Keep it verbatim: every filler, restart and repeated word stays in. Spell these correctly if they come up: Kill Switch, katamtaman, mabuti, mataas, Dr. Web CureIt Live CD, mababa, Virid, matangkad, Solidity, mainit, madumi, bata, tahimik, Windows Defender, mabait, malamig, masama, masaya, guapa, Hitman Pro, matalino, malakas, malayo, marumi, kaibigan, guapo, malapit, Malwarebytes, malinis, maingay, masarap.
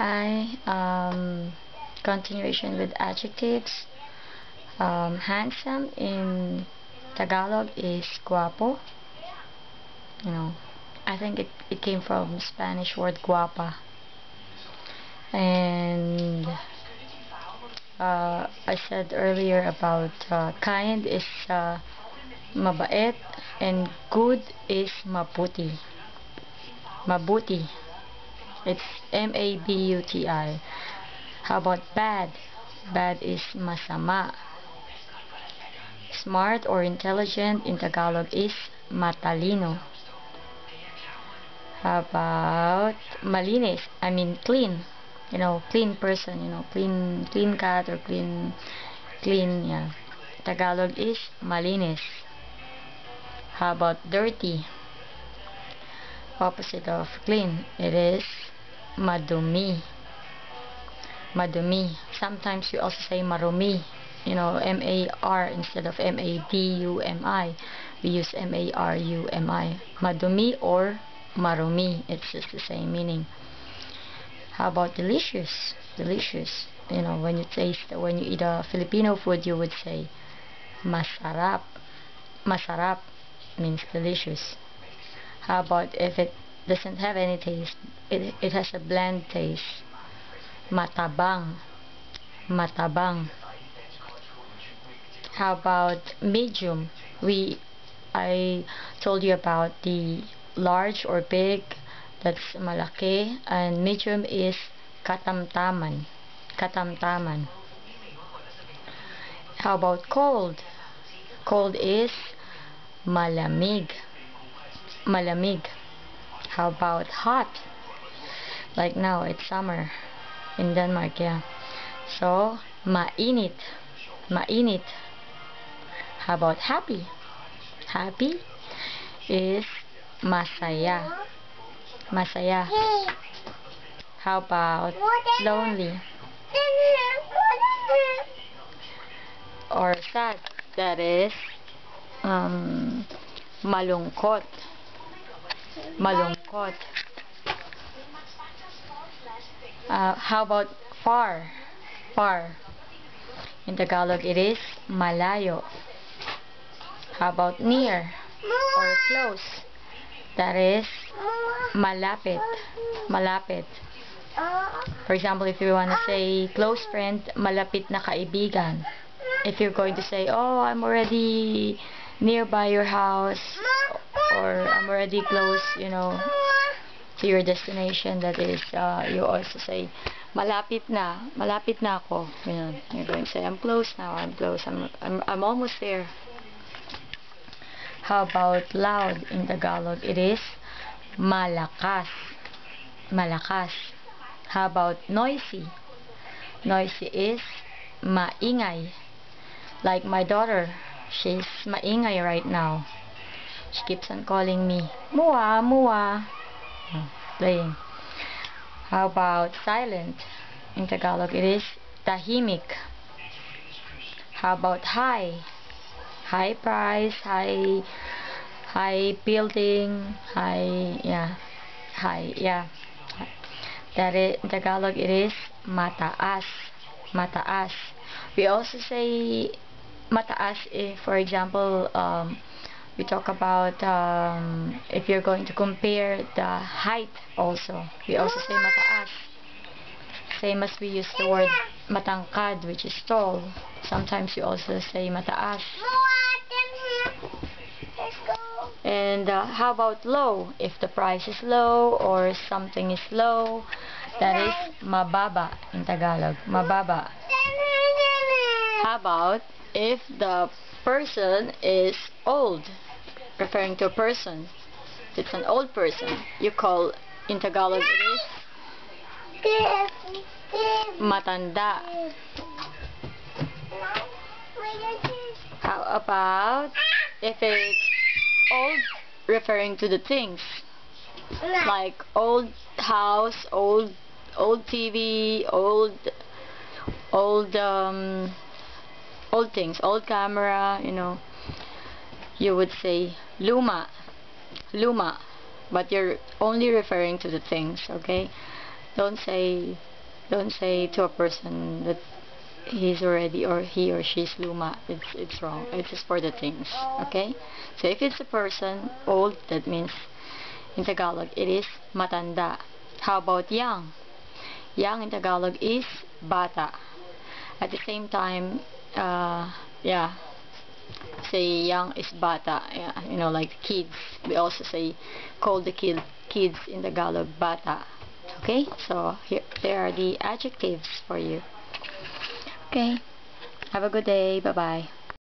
Hi, um, continuation with adjectives. Um, handsome in Tagalog is guapo. You know, I think it, it came from Spanish word guapa. And uh, I said earlier about uh, kind is uh, mabait, and good is mabuti. Mabuti. It's M A B U T I. How about bad? Bad is masama. Smart or intelligent in Tagalog is matalino. How about malinis? I mean clean. You know, clean person. You know, clean, clean cat or clean, clean. Yeah. Tagalog is malinis. How about dirty? Opposite of clean, it is madumi. Madumi. Sometimes you also say marumi. You know, M A R instead of M A D U M I. We use M A R U M I. Madumi or marumi. It's just the same meaning. How about delicious? Delicious. You know, when you taste, when you eat a Filipino food, you would say masarap. Masarap means delicious. How about if it doesn't have any taste? It, it has a bland taste. Matabang. Matabang. How about medium? We, I told you about the large or big. That's malaki. And medium is katamtaman. Katamtaman. How about cold? Cold is malamig. Malamig. How about hot? Like now, it's summer in Denmark, yeah. So, mainit. Mainit. How about happy? Happy is masaya. Masaya. How about lonely? Or sad? That is um, malungkot. Malungkot. Uh, how about far? Far. In Tagalog, it is malayo. How about near or close? That is malapit. Malapit. For example, if you want to say close friend, malapit na kaibigan. If you're going to say, oh, I'm already nearby your house, or I'm already close, you know, to your destination, that is, uh, you also say, malapit na, malapit na ako. You know, you're going to say, I'm close now, I'm close, I'm, I'm, I'm almost there. How about loud in Tagalog? It is malakas. Malakas. How about noisy? Noisy is maingay. Like my daughter, she's maingay right now. She keeps on calling me, Mua, Mua. Playing. How about silent? In Tagalog, it is tahimik. How about high? High price, high, high building, high, yeah, high, yeah. That is, in Tagalog, it is mataas. Mataas. We also say mataas, if, for example, um, we talk about um, if you're going to compare the height also. We also say mataas. Same as we use the word matangkad, which is tall. Sometimes you also say mataas. And uh, how about low? If the price is low or something is low, that is mababa in Tagalog. Mababa. How about if the person is old, referring to a person, if it's an old person, you call, in Tagalog it is matanda. How about if it's old, referring to the things, like old house, old old T V, old old um old things, old camera, you know, you would say luma, luma, but you're only referring to the things, okay? Don't say, don't say to a person that he's already or he or she's luma. It's it's wrong. It is for the things. Okay. So if it's a person old, that means in Tagalog it is matanda. How about young? Young in Tagalog is bata. At the same time, uh, yeah. Say young is bata, yeah, you know, like kids. We also say call the kid kids in Tagalog bata. Okay, so here there are the adjectives for you. Okay, have a good day. Bye bye.